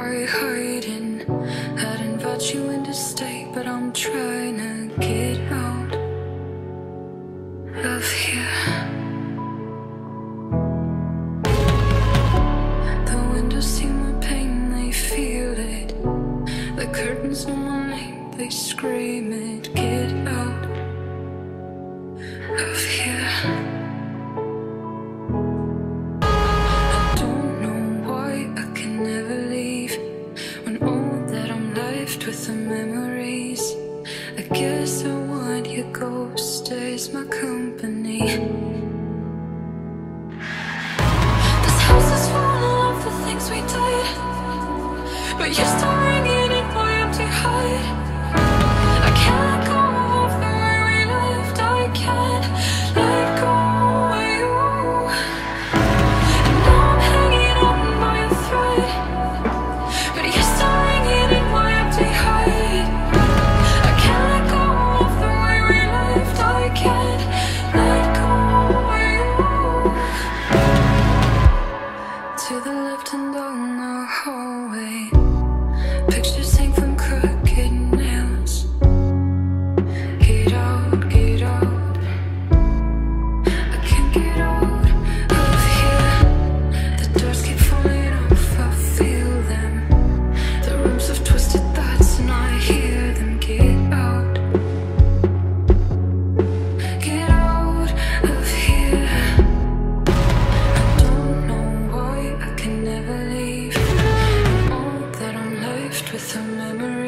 Why you hiding? I'd invite you in to stay, but I'm trying to get out of here. The windows see my pain, they feel it. The curtains know my name, they scream it. Get out of here. With the memories, I guess I want your ghost as my company. This house is falling off the things we did, but you're still ringing in my empty head. I can't let go of the way we lived. I can't let go of you. And now I'm hanging on by a thread, but you're still ringing in my I can't let go of the way we lived. I can't let go of you. To the left and down the hallway, pictures hang from crooked nails. Get out, get out. I can't get out of here. The doors keep falling off, I feel them. The rooms have twisted thoughts, and I hear them. Get out, get out of here. I don't know why I can never leave. All that I'm left with a memory.